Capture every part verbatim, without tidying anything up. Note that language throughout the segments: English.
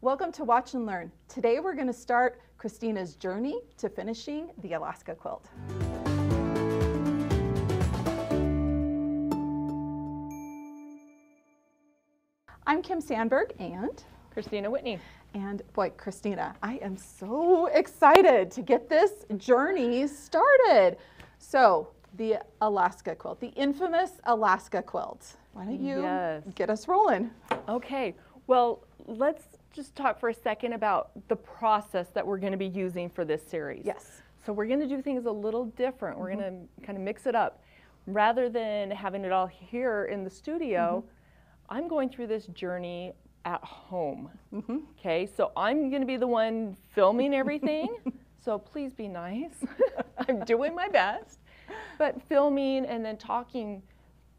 Welcome to Watch and Learn. Today we're going to start Christina's journey to finishing the Alaska quilt. I'm Kim Sandberg and Christina Whitney. And boy, Christina, I am so excited to get this journey started. So the Alaska quilt, the infamous Alaska quilt. Why don't you yes. get us rolling? Okay, well, let's just talk for a second about the process that we're going to be using for this series. Yes. So we're going to do things a little different. Mm-hmm. We're going to kind of mix it up. Rather than having it all here in the studio, mm-hmm. I'm going through this journey at home. Mm-hmm. Okay, so I'm going to be the one filming everything. So please be nice. I'm doing my best. But filming and then talking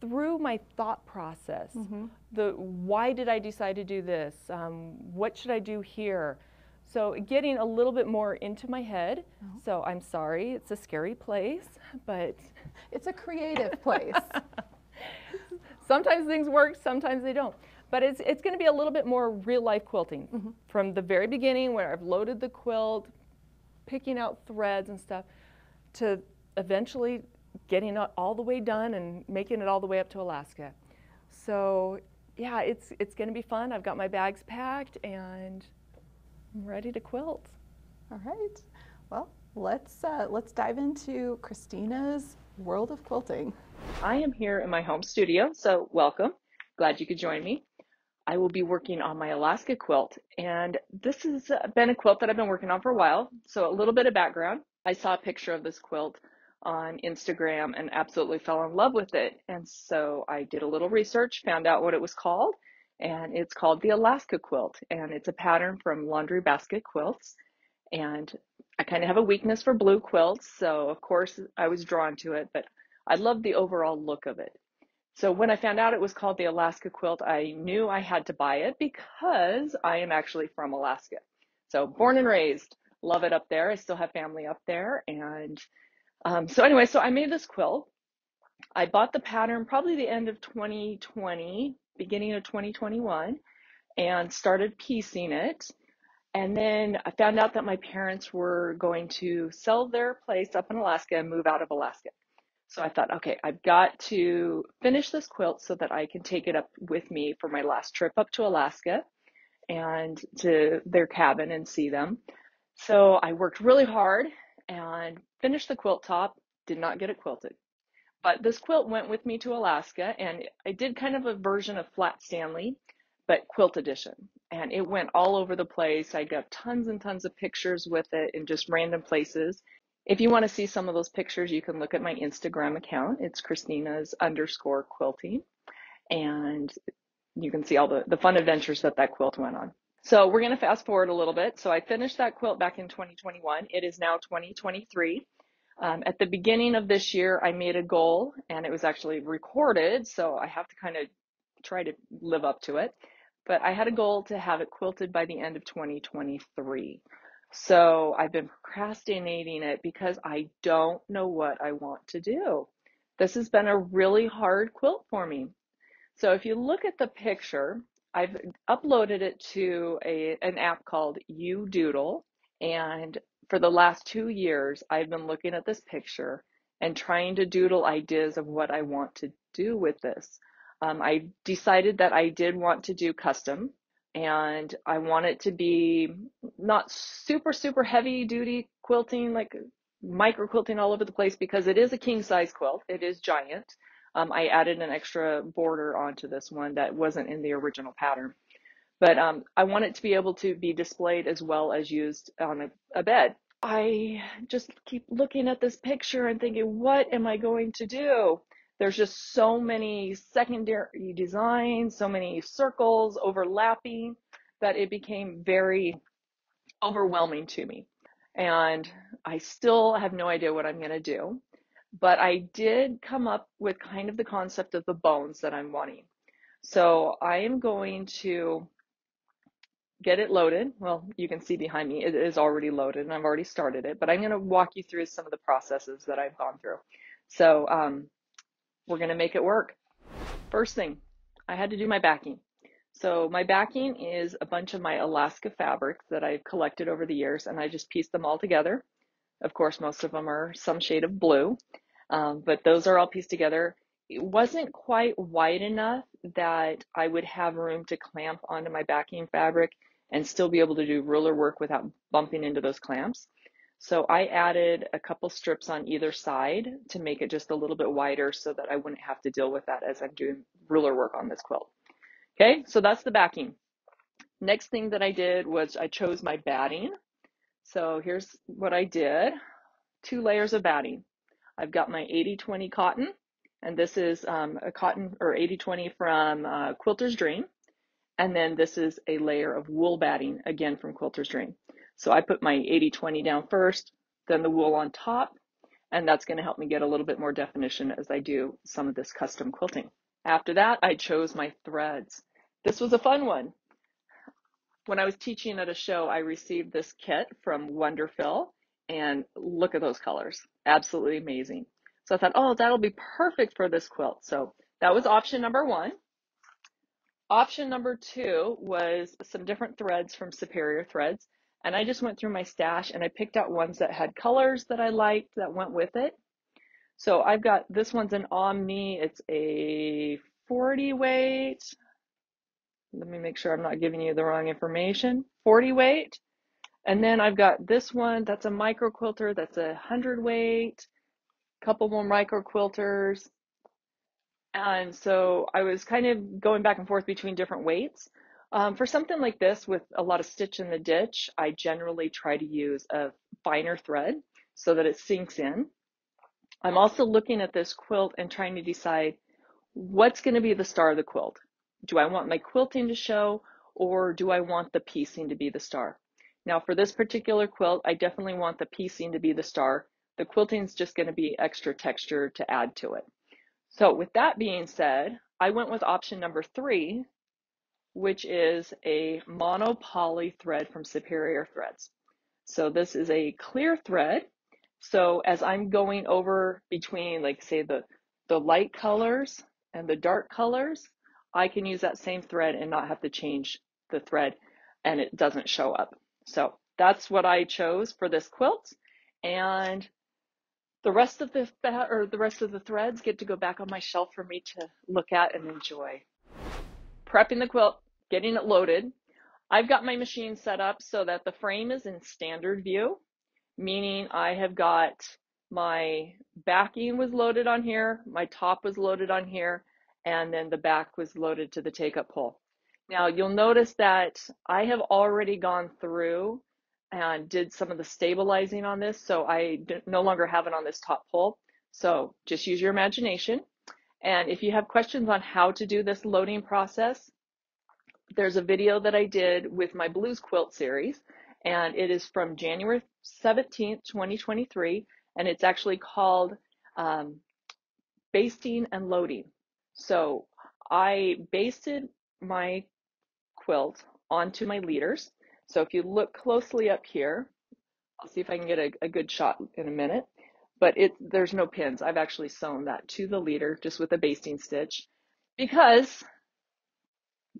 through my thought process, mm-hmm. the why did I decide to do this? Um, what should I do here? So getting a little bit more into my head. Oh. So I'm sorry, it's a scary place, but it's a creative place. Sometimes things work, sometimes they don't. But it's, it's going to be a little bit more real life quilting. Mm-hmm. From the very beginning where I've loaded the quilt, picking out threads and stuff, to eventually getting it all the way done and making it all the way up to Alaska. So yeah, it's, it's going to be fun. I've got my bags packed and I'm ready to quilt. All right. Well, let's, uh, let's dive into Christina's world of quilting. I am here in my home studio, so welcome. Glad you could join me. I will be working on my Alaska quilt, and this has been a quilt that I've been working on for a while. So a little bit of background. I saw a picture of this quilt on Instagram and absolutely fell in love with it. And so I did a little research, found out what it was called, and it's called the Alaska quilt. And it's a pattern from Laundry Basket Quilts. And I kind of have a weakness for blue quilts, so of course I was drawn to it, but I love the overall look of it. So when I found out it was called the Alaska quilt, I knew I had to buy it because I am actually from Alaska. So born and raised, love it up there. I still have family up there. And um, so anyway, so I made this quilt. I bought the pattern probably the end of twenty twenty, beginning of twenty twenty-one, and started piecing it. And then I found out that my parents were going to sell their place up in Alaska and move out of Alaska. So I thought, okay, I've got to finish this quilt so that I can take it up with me for my last trip up to Alaska and to their cabin and see them. So I worked really hard and finished the quilt top, did not get it quilted. But this quilt went with me to Alaska, and I did kind of a version of Flat Stanley, but quilt edition. And it went all over the place. I got tons and tons of pictures with it in just random places. If you want to see some of those pictures, you can look at my Instagram account. It's Christina's underscore quilting. And you can see all the, the fun adventures that that quilt went on. So we're going to fast forward a little bit. So I finished that quilt back in twenty twenty-one. It is now twenty twenty-three. Um, at the beginning of this year, I made a goal, and it was actually recorded, so I have to kind of try to live up to it. But I had a goal to have it quilted by the end of twenty twenty-three. So I've been procrastinating it because I don't know what I want to do. This has been a really hard quilt for me. So if you look at the picture, I've uploaded it to a, an app called YouDoodle. And for the last two years, I've been looking at this picture and trying to doodle ideas of what I want to do with this. Um, I decided that I did want to do custom. And I want it to be not super, super heavy duty quilting, like micro quilting all over the place, because it is a king size quilt. It is giant. Um, I added an extra border onto this one that wasn't in the original pattern. But um, I want it to be able to be displayed as well as used on a, a bed. I just keep looking at this picture and thinking, what am I going to do? There's just so many secondary designs, so many circles overlapping, that it became very overwhelming to me. And I still have no idea what I'm gonna do, but I did come up with kind of the concept of the bones that I'm wanting. So I am going to get it loaded. Well, you can see behind me, it is already loaded and I've already started it, but I'm gonna walk you through some of the processes that I've gone through. So, um, we're going to make it work. First thing, I had to do my backing. So my backing is a bunch of my Alaska fabrics that I've collected over the years, and I just pieced them all together. Of course, most of them are some shade of blue, um, but those are all pieced together. It wasn't quite wide enough that I would have room to clamp onto my backing fabric and still be able to do ruler work without bumping into those clamps. So I added a couple strips on either side to make it just a little bit wider so that I wouldn't have to deal with that as I'm doing ruler work on this quilt. Okay, so that's the backing. Next thing that I did was I chose my batting. So here's what I did, two layers of batting. I've got my eighty twenty cotton, and this is um, a cotton or eighty twenty from uh, Quilter's Dream. And then this is a layer of wool batting, again from Quilter's Dream. So I put my eighty twenty down first, then the wool on top, and that's gonna help me get a little bit more definition as I do some of this custom quilting. After that, I chose my threads. This was a fun one. When I was teaching at a show, I received this kit from Wonderfil, and look at those colors, absolutely amazing. So I thought, oh, that'll be perfect for this quilt. So that was option number one. Option number two was some different threads from Superior Threads, and I just went through my stash and I picked out ones that had colors that I liked that went with it. So I've got, this one's an Omni, it's a forty weight. Let me make sure I'm not giving you the wrong information, forty weight. And then I've got this one, that's a micro quilter, that's a one hundred weight, couple more micro quilters. And so I was kind of going back and forth between different weights. Um, for something like this with a lot of stitch in the ditch, I generally try to use a finer thread so that it sinks in. I'm also looking at this quilt and trying to decide what's going to be the star of the quilt. Do I want my quilting to show, or do I want the piecing to be the star? Now for this particular quilt, I definitely want the piecing to be the star. The quilting is just going to be extra texture to add to it. So with that being said, I went with option number three, which is a mono poly thread from Superior Threads. So this is a clear thread. So as I'm going over between, like say the, the light colors and the dark colors, I can use that same thread and not have to change the thread and it doesn't show up. So that's what I chose for this quilt. And the rest of the, or the rest of the threads get to go back on my shelf for me to look at and enjoy. Prepping the quilt, getting it loaded. I've got my machine set up so that the frame is in standard view, meaning I have got my backing was loaded on here, my top was loaded on here, and then the back was loaded to the take-up pole. Now you'll notice that I have already gone through and did some of the stabilizing on this, so I no longer have it on this top pole. So just use your imagination. And if you have questions on how to do this loading process, there's a video that I did with my Blues Quilt series, and it is from January seventeenth, twenty twenty-three, and it's actually called um, Basting and Loading. So I basted my quilt onto my leaders. So if you look closely up here, I'll see if I can get a, a good shot in a minute, but it, there's no pins. I've actually sewn that to the leader just with a basting stitch, because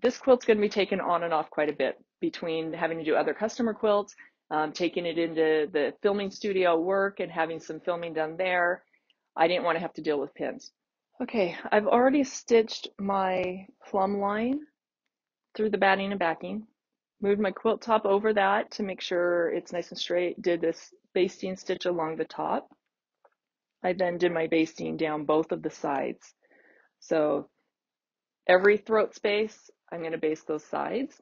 this quilt's gonna be taken on and off quite a bit between having to do other customer quilts, um, taking it into the filming studio work and having some filming done there. I didn't wanna have to deal with pins. Okay, I've already stitched my plumb line through the batting and backing, moved my quilt top over that to make sure it's nice and straight, did this basting stitch along the top. I then did my basting down both of the sides. So every throat space, I'm going to baste those sides.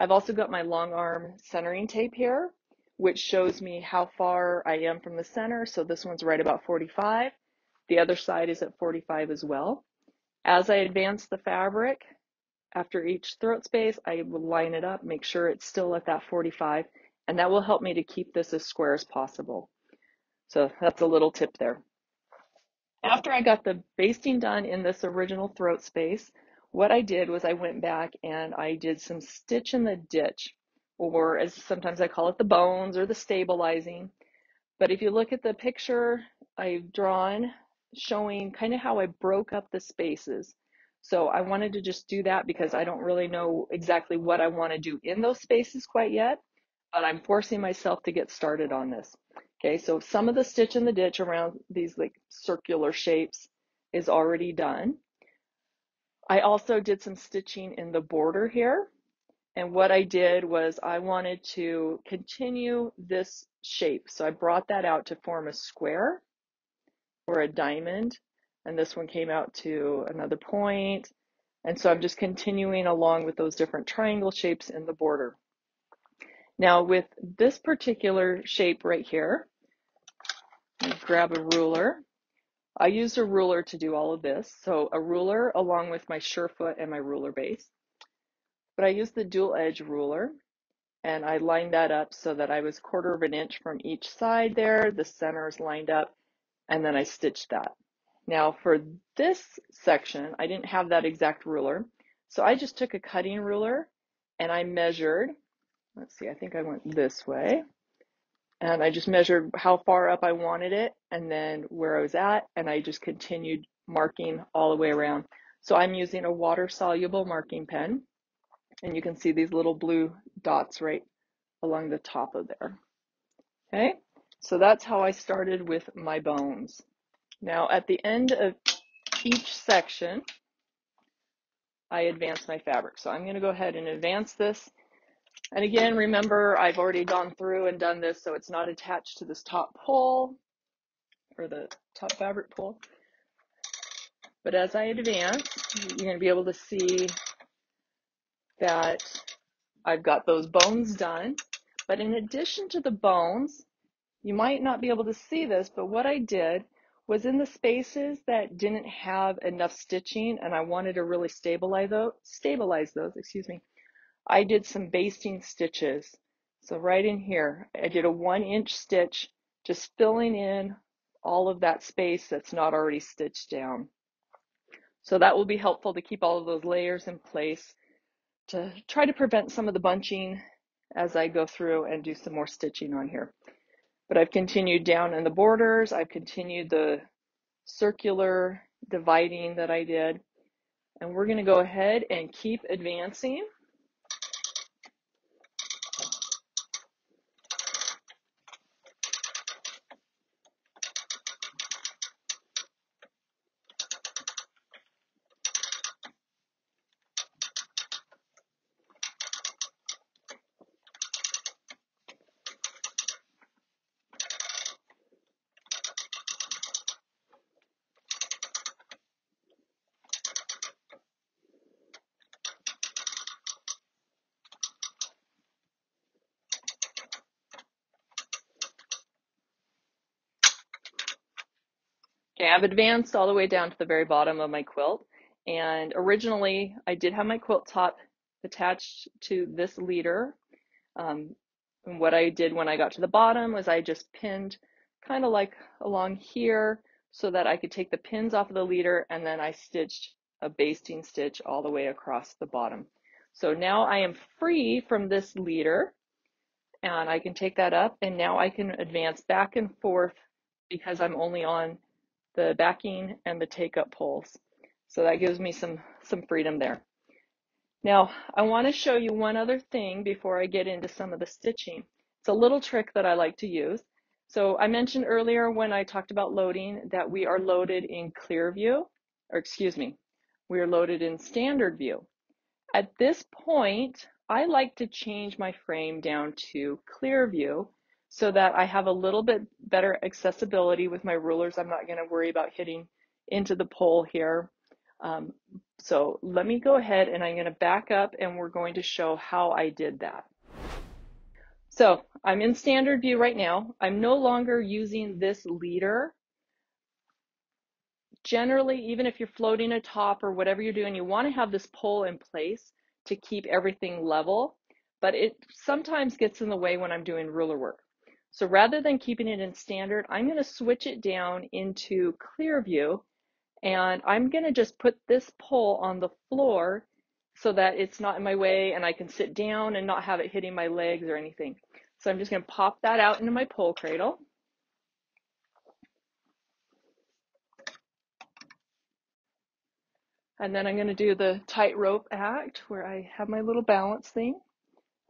I've also got my long arm centering tape here, which shows me how far I am from the center. So this one's right about forty-five. The other side is at forty-five as well. As I advance the fabric, after each throat space, I will line it up, make sure it's still at that forty-five, and that will help me to keep this as square as possible. So that's a little tip there. After I got the basting done in this original throat space, what I did was I went back and I did some stitch in the ditch, or as sometimes I call it, the bones or the stabilizing. But if you look at the picture I've drawn showing kind of how I broke up the spaces. So I wanted to just do that because I don't really know exactly what I want to do in those spaces quite yet, but I'm forcing myself to get started on this. Okay, so some of the stitch in the ditch around these like circular shapes is already done. I also did some stitching in the border here. And what I did was I wanted to continue this shape. So I brought that out to form a square or a diamond. And this one came out to another point. And so I'm just continuing along with those different triangle shapes in the border. Now with this particular shape right here, I'm gonna grab a ruler. I used a ruler to do all of this. So a ruler along with my Surefoot and my ruler base. But I used the dual edge ruler and I lined that up so that I was quarter of an inch from each side there. The center is lined up and then I stitched that. Now for this section, I didn't have that exact ruler. So I just took a cutting ruler and I measured, let's see, I think I went this way. And I just measured how far up I wanted it and then where I was at. And I just continued marking all the way around. So I'm using a water soluble marking pen. And you can see these little blue dots right along the top of there. Okay, so that's how I started with my bones. Now at the end of each section, I advance my fabric. So I'm going to go ahead and advance this. And again, remember, I've already gone through and done this, so it's not attached to this top pole or the top fabric pole. But as I advance, you're going to be able to see that I've got those bones done. But in addition to the bones, you might not be able to see this, but what I did was in the spaces that didn't have enough stitching and I wanted to really stabilize those, stabilize those, excuse me, I did some basting stitches. So right in here, I did a one inch stitch, just filling in all of that space that's not already stitched down. So that will be helpful to keep all of those layers in place, to try to prevent some of the bunching as I go through and do some more stitching on here. But I've continued down in the borders, I've continued the circular dividing that I did, and we're gonna go ahead and keep advancing. Okay, I've advanced all the way down to the very bottom of my quilt, and originally I did have my quilt top attached to this leader. Um, and what I did when I got to the bottom was I just pinned kind of like along here so that I could take the pins off of the leader, and then I stitched a basting stitch all the way across the bottom. So now I am free from this leader and I can take that up, and now I can advance back and forth because I'm only on the backing and the take-up poles. So that gives me some, some freedom there. Now, I want to show you one other thing before I get into some of the stitching. It's a little trick that I like to use. So I mentioned earlier when I talked about loading that we are loaded in ClearView, or excuse me, we are loaded in Standard View. At this point, I like to change my frame down to ClearView so that I have a little bit better accessibility with my rulers. I'm not going to worry about hitting into the pole here. Um, so let me go ahead and I'm going to back up and we're going to show how I did that. So I'm in Standard View right now. I'm no longer using this leader. Generally, even if you're floating a top or whatever you're doing, you want to have this pole in place to keep everything level, but it sometimes gets in the way when I'm doing ruler work. So rather than keeping it in standard, I'm going to switch it down into ClearView, and I'm going to just put this pole on the floor so that it's not in my way and I can sit down and not have it hitting my legs or anything. So I'm just going to pop that out into my pole cradle. And then I'm going to do the tightrope act where I have my little balance thing,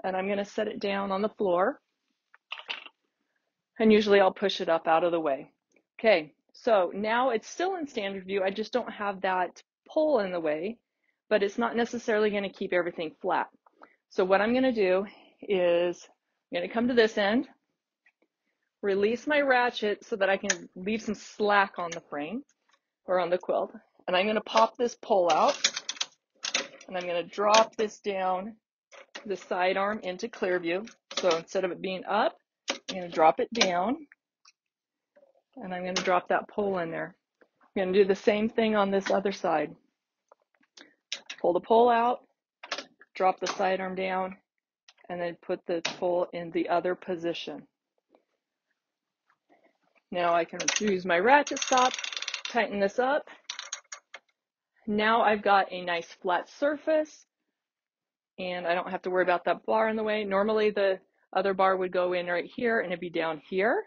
and I'm going to set it down on the floor. And usually I'll push it up out of the way. Okay, so now it's still in standard view. I just don't have that pole in the way, but it's not necessarily going to keep everything flat. So what I'm going to do is I'm going to come to this end, release my ratchet so that I can leave some slack on the frame or on the quilt. And I'm going to pop this pole out, and I'm going to drop this down the sidearm into ClearView. So instead of it being up, I'm going to drop it down, and I'm going to drop that pole in there. I'm going to do the same thing on this other side. Pull the pole out, drop the sidearm down, and then put the pole in the other position. Now I can use my ratchet stop, tighten this up. Now I've got a nice flat surface, and I don't have to worry about that bar in the way. Normally the other bar would go in right here and it'd be down here.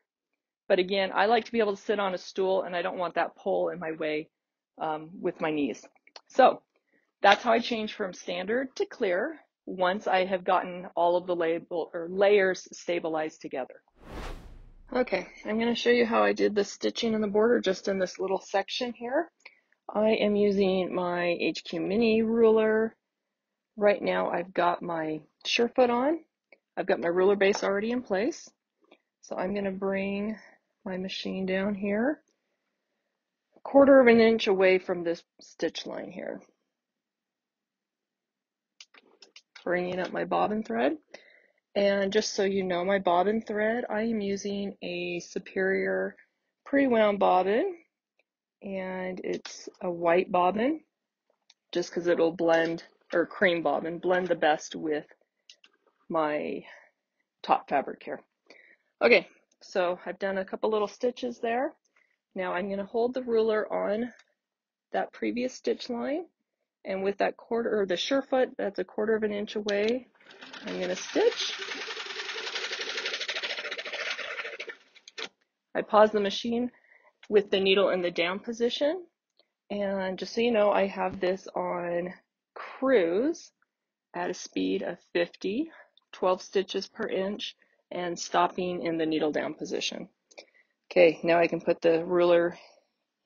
But again, I like to be able to sit on a stool, and I don't want that pole in my way um, with my knees. So that's how I change from standard to clear once I have gotten all of the label or layers stabilized together. Okay, I'm going to show you how I did the stitching and the border just in this little section here. I am using my H Q Mini ruler. Right now I've got my Surefoot on. I've got my ruler base already in place. So I'm going to bring my machine down here, a quarter of an inch away from this stitch line here. Bringing up my bobbin thread. And just so you know, my bobbin thread, I am using a Superior pre-wound bobbin. And it's a white bobbin just because it'll blend, or cream bobbin, blend the best with my top fabric here. Okay, so I've done a couple little stitches there. Now I'm going to hold the ruler on that previous stitch line, and with that quarter, or the Surefoot, that's a quarter of an inch away, I'm going to stitch. I pause the machine with the needle in the down position. And just so you know, I have this on cruise at a speed of fifty, twelve stitches per inch, and stopping in the needle down position. Okay, now I can put the ruler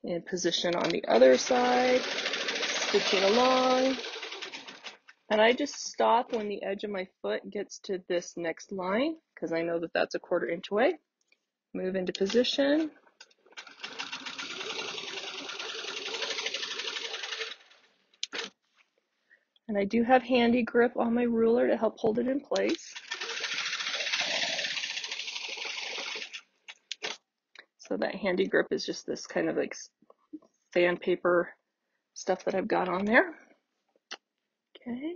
in position on the other side, stitching along. And I just stop when the edge of my foot gets to this next line, because I know that that's a quarter inch away. Move into position. And I do have handy grip on my ruler to help hold it in place. So that handy grip is just this kind of like sandpaper stuff that I've got on there. Okay.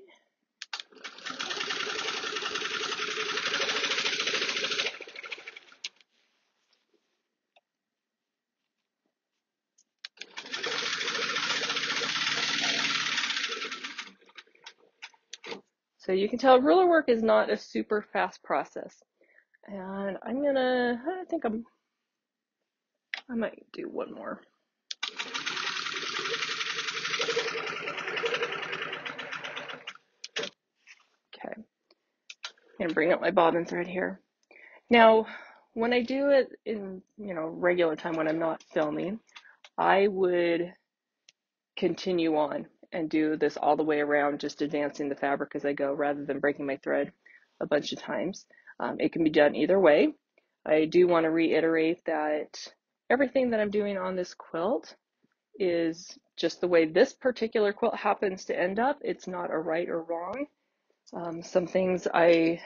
So you can tell ruler work is not a super fast process. And I'm gonna, I think I'm, I might do one more. Okay, I'm gonna bring up my bobbin thread here. Now, when I do it in, you know, regular time when I'm not filming, I would continue on and do this all the way around, just advancing the fabric as I go rather than breaking my thread a bunch of times. Um, it can be done either way. I do want to reiterate that everything that I'm doing on this quilt is just the way this particular quilt happens to end up. It's not a right or wrong. Um, some things I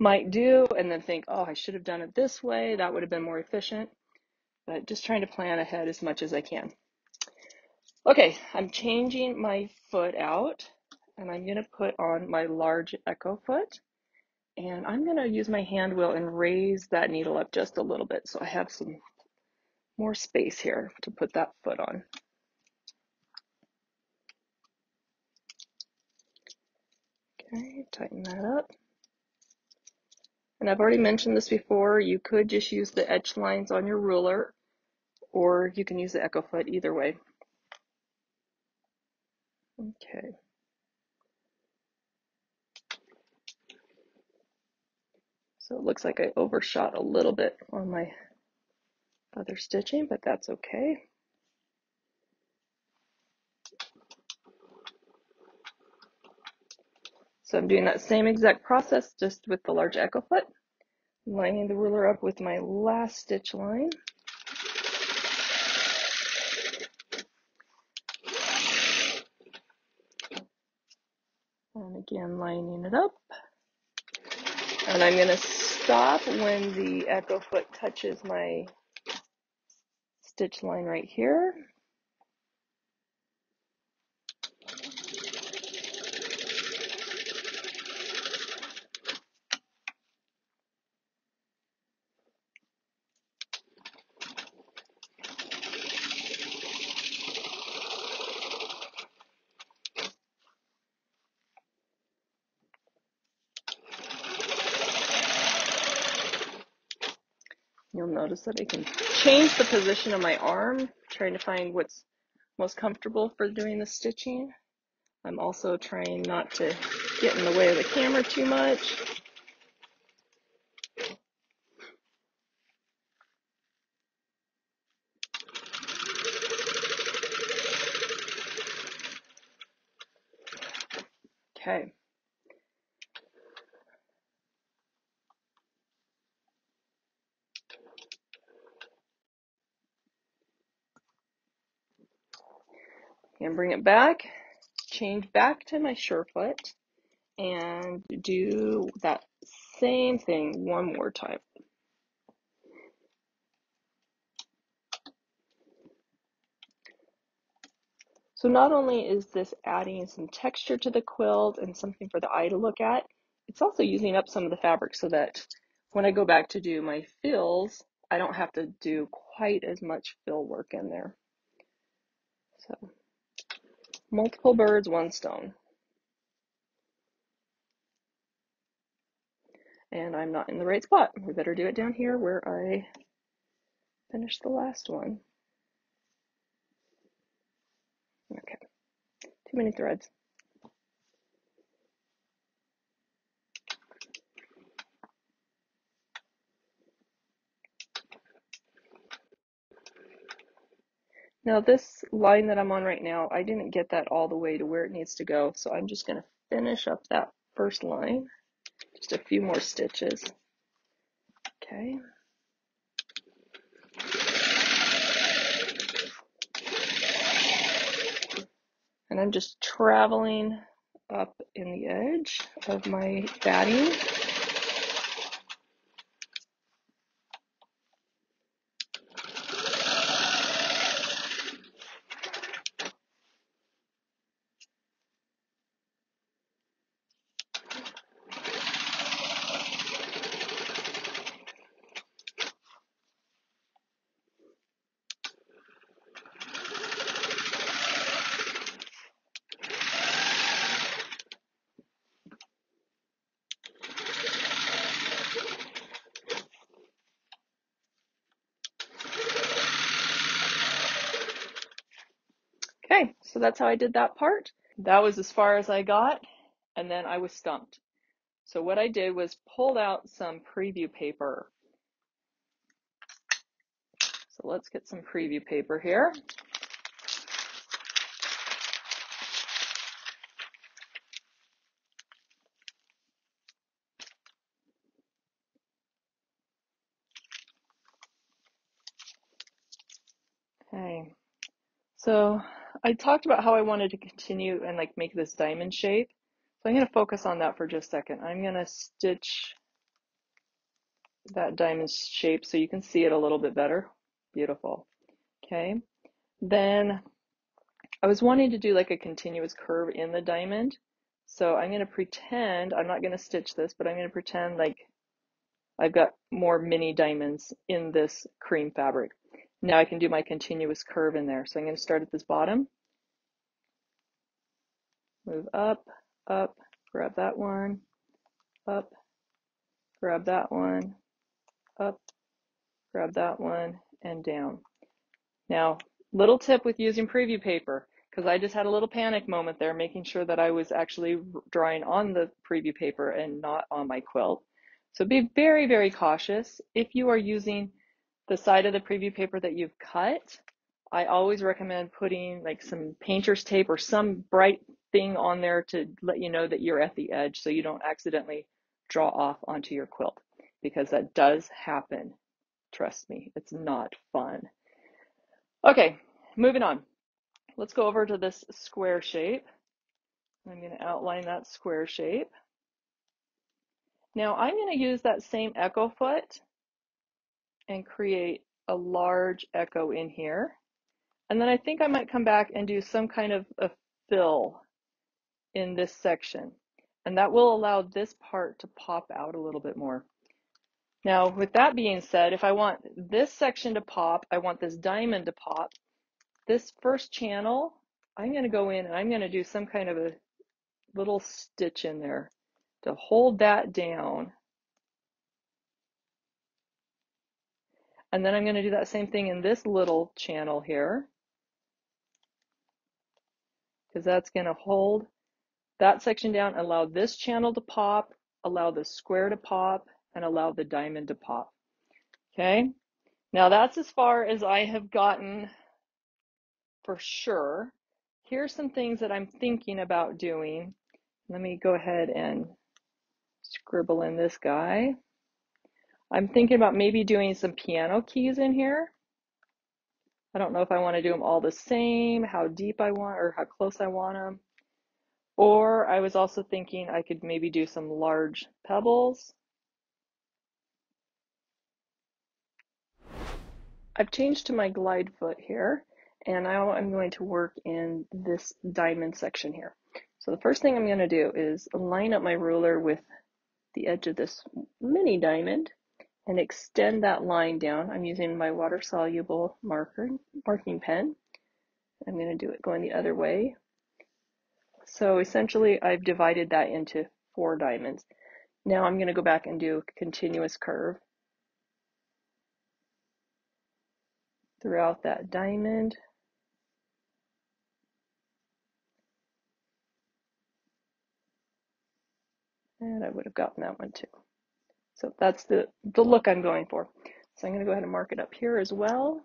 might do and then think, oh, I should have done it this way. That would have been more efficient. But just trying to plan ahead as much as I can. Okay, I'm changing my foot out, and I'm going to put on my large echo foot, and I'm going to use my hand wheel and raise that needle up just a little bit so I have some more space here to put that foot on. Okay, tighten that up. And I've already mentioned this before, you could just use the edge lines on your ruler, or you can use the echo foot either way. Okay. So it looks like I overshot a little bit on my other stitching, but that's okay. So I'm doing that same exact process, just with the large echo foot, lining the ruler up with my last stitch line. And again, lining it up. And I'm going to stop when the echo foot touches my stitch line right here. You'll notice that I can change the position of my arm, trying to find what's most comfortable for doing the stitching. I'm also trying not to get in the way of the camera too much. Okay. And bring it back, change back to my Surefoot, and do that same thing one more time. So not only is this adding some texture to the quilt and something for the eye to look at, it's also using up some of the fabric so that when I go back to do my fills, I don't have to do quite as much fill work in there. So. Multiple birds, one stone. And I'm not in the right spot. We better do it down here where I finished the last one. Okay, too many threads. Now this line that I'm on right now, I didn't get that all the way to where it needs to go, so I'm just going to finish up that first line, just a few more stitches. Okay. And I'm just traveling up in the edge of my batting. So that's how I did that part. That was as far as I got, and then I was stumped. So what I did was pulled out some preview paper. So let's get some preview paper here. Okay, so I talked about how I wanted to continue and like make this diamond shape. So I'm going to focus on that for just a second. I'm going to stitch that diamond shape so you can see it a little bit better. Beautiful. Okay. Then I was wanting to do like a continuous curve in the diamond. So I'm going to pretend, I'm not going to stitch this, but I'm going to pretend like I've got more mini diamonds in this cream fabric. Now I can do my continuous curve in there. So I'm going to start at this bottom, move up, up, grab that one, up, grab that one, up, grab that one, and down. Now, little tip with using preview paper, because I just had a little panic moment there, making sure that I was actually drawing on the preview paper and not on my quilt. So be very, very cautious. If you are using the side of the preview paper that you've cut, I always recommend putting like some painter's tape or some bright thing on there to let you know that you're at the edge, so you don't accidentally draw off onto your quilt, because that does happen. Trust me, it's not fun. Okay, moving on. Let's go over to this square shape. I'm going to outline that square shape. Now I'm going to use that same echo foot and create a large echo in here. And then I think I might come back and do some kind of a fill in this section. And that will allow this part to pop out a little bit more. Now, with that being said, if I want this section to pop, I want this diamond to pop, this first channel, I'm going to go in and I'm going to do some kind of a little stitch in there to hold that down. And then I'm going to do that same thing in this little channel here, because that's going to hold that section down, allow this channel to pop, allow the square to pop, and allow the diamond to pop. Okay, now that's as far as I have gotten for sure. Here's some things that I'm thinking about doing. Let me go ahead and scribble in this guy. I'm thinking about maybe doing some piano keys in here. I don't know if I want to do them all the same, how deep I want or how close I want them. Or I was also thinking I could maybe do some large pebbles. I've changed to my glide foot here, and now I'm going to work in this diamond section here. So the first thing I'm going to do is line up my ruler with the edge of this mini diamond and extend that line down. I'm using my water-soluble marker marking pen. I'm going to do it going the other way. So essentially I've divided that into four diamonds. Now I'm going to go back and do a continuous curve throughout that diamond. And I would have gotten that one too. So that's the, the look I'm going for. So I'm going to go ahead and mark it up here as well.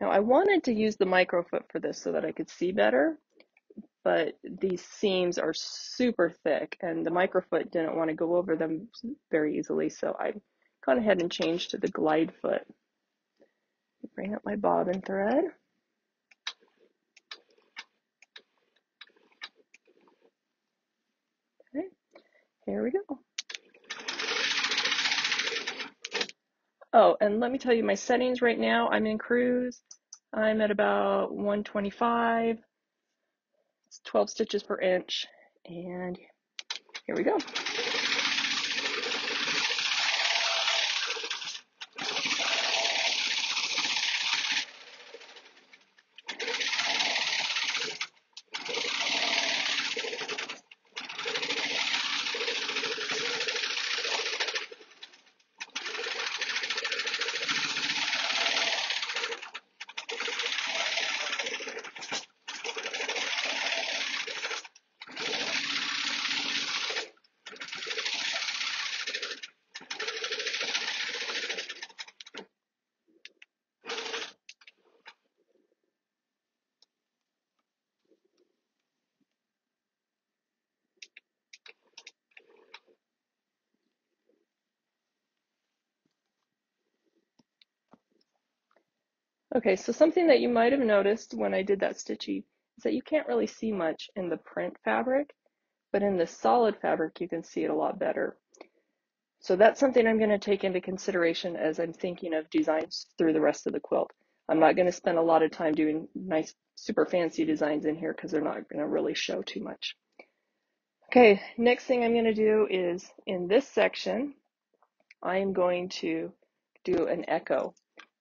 Now I wanted to use the microfoot for this so that I could see better, but these seams are super thick and the microfoot didn't want to go over them very easily, so I've gone ahead and changed to the glide foot. Bring up my bobbin thread. Okay, here we go. Oh, and let me tell you my settings right now. I'm in cruise. I'm at about one twenty-five. It's twelve stitches per inch. And here we go. Okay, so something that you might have noticed when I did that stitchy is that you can't really see much in the print fabric, but in the solid fabric, you can see it a lot better. So that's something I'm going to take into consideration as I'm thinking of designs through the rest of the quilt. I'm not going to spend a lot of time doing nice, super fancy designs in here because they're not going to really show too much. Okay, next thing I'm going to do is in this section, I'm going to do an echo.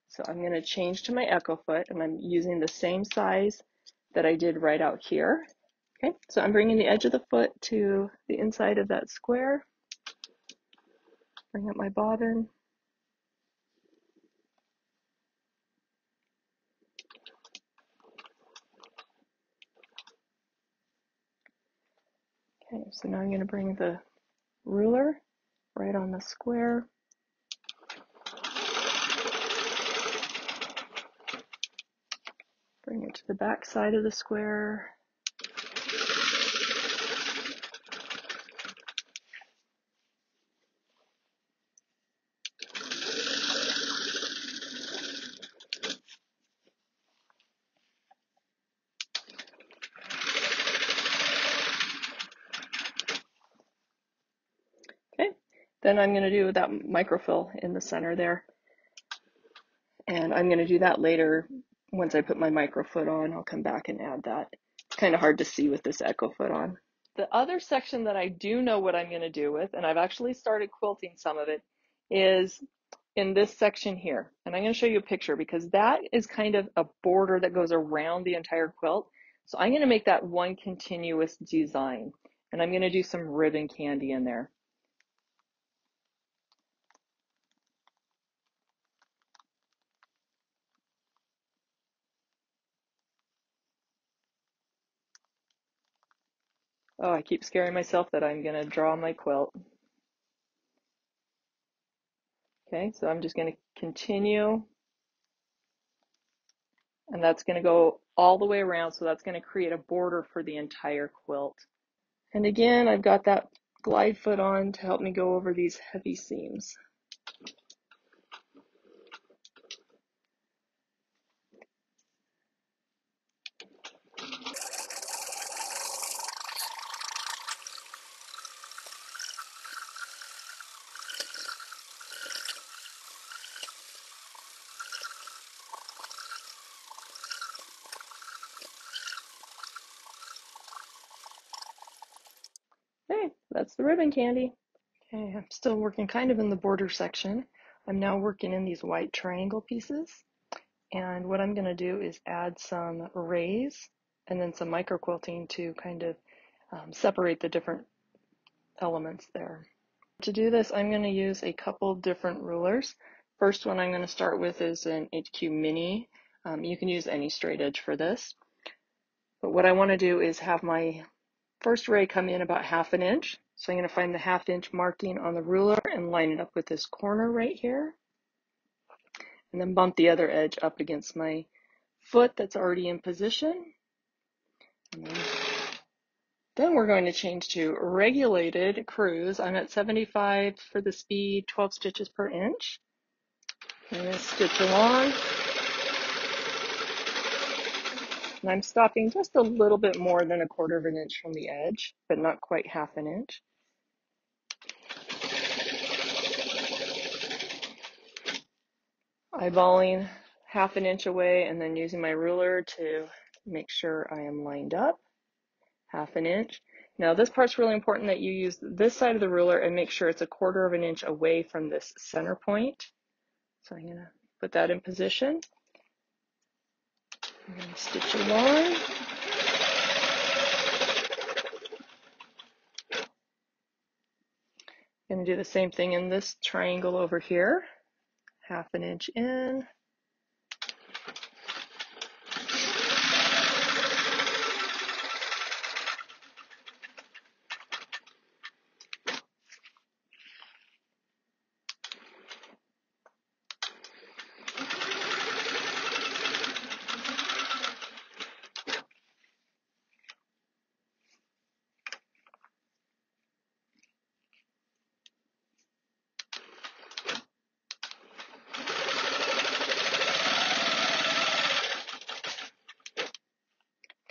So I'm going to change to my echo foot, and I'm using the same size that I did right out here. Okay, so I'm bringing the edge of the foot to the inside of that square. Bring up my bobbin. Okay, so now I'm going to bring the ruler right on the square. Bring it to the back side of the square. Then I'm going to do that microfill in the center there. And I'm going to do that later. Once I put my microfoot on, I'll come back and add that. It's kind of hard to see with this echo foot on. The other section that I do know what I'm going to do with, and I've actually started quilting some of it, is in this section here. And I'm going to show you a picture because that is kind of a border that goes around the entire quilt. So I'm going to make that one continuous design. And I'm going to do some ribbon candy in there. Oh, I keep scaring myself that I'm going to draw my quilt. Okay, so I'm just going to continue. And that's going to go all the way around, so that's going to create a border for the entire quilt. And again, I've got that glide foot on to help me go over these heavy seams. That's the ribbon candy. Okay, I'm still working kind of in the border section. I'm now working in these white triangle pieces. And what I'm going to do is add some rays and then some micro quilting to kind of um, separate the different elements there. To do this, I'm going to use a couple different rulers. First one I'm going to start with is an H Q Mini. Um, you can use any straight edge for this. But what I want to do is have my first ray come in about half an inch. So I'm going to find the half inch marking on the ruler and line it up with this corner right here. And then bump the other edge up against my foot that's already in position. And then, then we're going to change to regulated cruise. I'm at seventy-five for the speed, twelve stitches per inch. I'm going to stitch along. And I'm stopping just a little bit more than a quarter of an inch from the edge, but not quite half an inch. Eyeballing half an inch away and then using my ruler to make sure I am lined up. Half an inch. Now this part's really important that you use this side of the ruler and make sure it's a quarter of an inch away from this center point. So I'm going to put that in position. I'm going to stitch along. I'm going to do the same thing in this triangle over here. Half an inch in.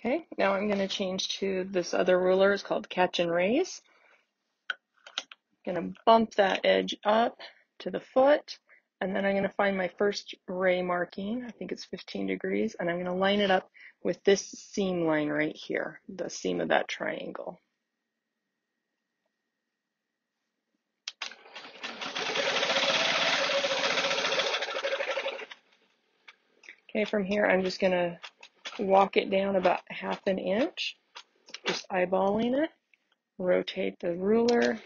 Okay, now I'm going to change to this other ruler. It's called Catch and Raise. I'm going to bump that edge up to the foot, and then I'm going to find my first ray marking. I think it's fifteen degrees, and I'm going to line it up with this seam line right here, the seam of that triangle. Okay, from here I'm just going to walk it down about half an inch, just eyeballing it. Rotate the ruler.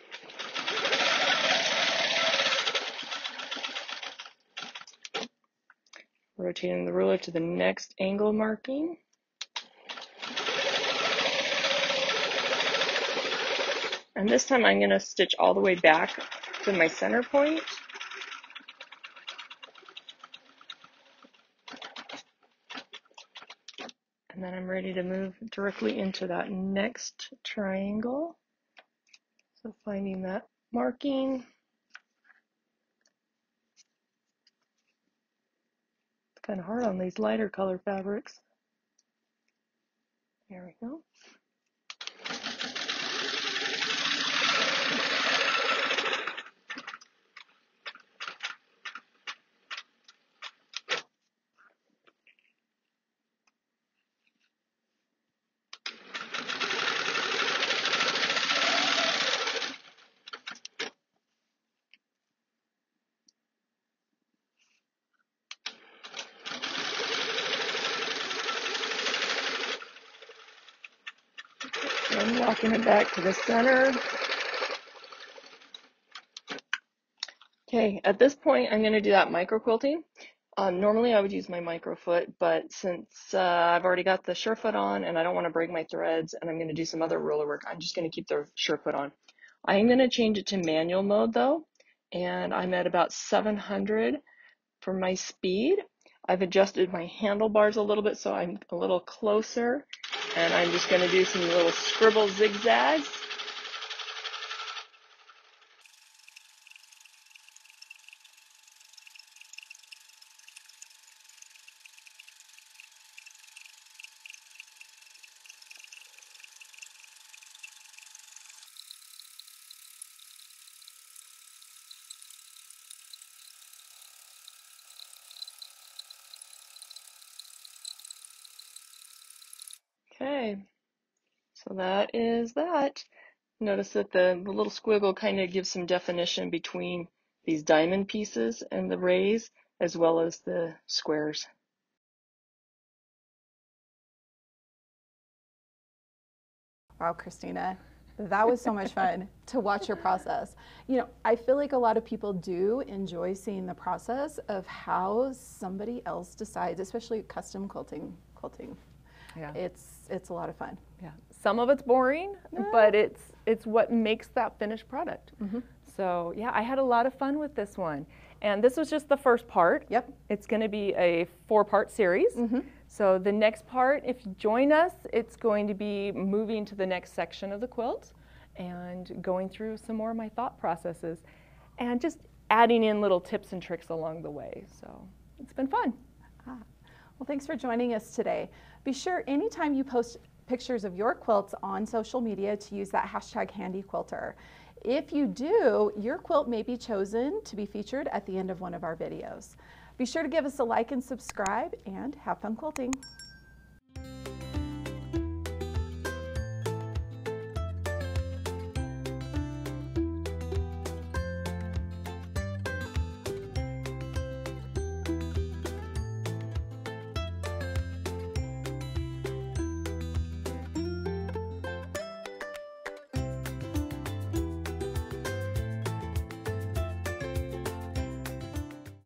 Rotating the ruler to the next angle marking. And this time I'm going to stitch all the way back to my center point. And then I'm ready to move directly into that next triangle. So finding that marking. It's kind of hard on these lighter color fabrics. There we go. I'm walking it back to the center. Okay, at this point, I'm going to do that micro quilting. Um, normally, I would use my micro foot, but since uh, I've already got the Surefoot on and I don't want to break my threads and I'm going to do some other ruler work, I'm just going to keep the Surefoot on. I am going to change it to manual mode though, and I'm at about seven hundred for my speed. I've adjusted my handlebars a little bit so I'm a little closer. And I'm just going to do some little scribble zigzags. Okay, so that is that. Notice that the, the little squiggle kind of gives some definition between these diamond pieces and the rays, as well as the squares. Wow, Christina, that was so much fun to watch your process. You know, I feel like a lot of people do enjoy seeing the process of how somebody else decides, especially custom quilting, quilting. Yeah. It's it's a lot of fun. Yeah. Some of it's boring, yeah. but it's it's what makes that finished product. Mm-hmm. So yeah, I had a lot of fun with this one. And this was just the first part. Yep. It's going to be a four-part series. Mm-hmm. So the next part, if you join us, it's going to be moving to the next section of the quilt and going through some more of my thought processes and just adding in little tips and tricks along the way. So it's been fun. Ah. Well, thanks for joining us today. Be sure anytime you post pictures of your quilts on social media to use that hashtag HandiQuilter. If you do, your quilt may be chosen to be featured at the end of one of our videos. Be sure to give us a like and subscribe, and have fun quilting.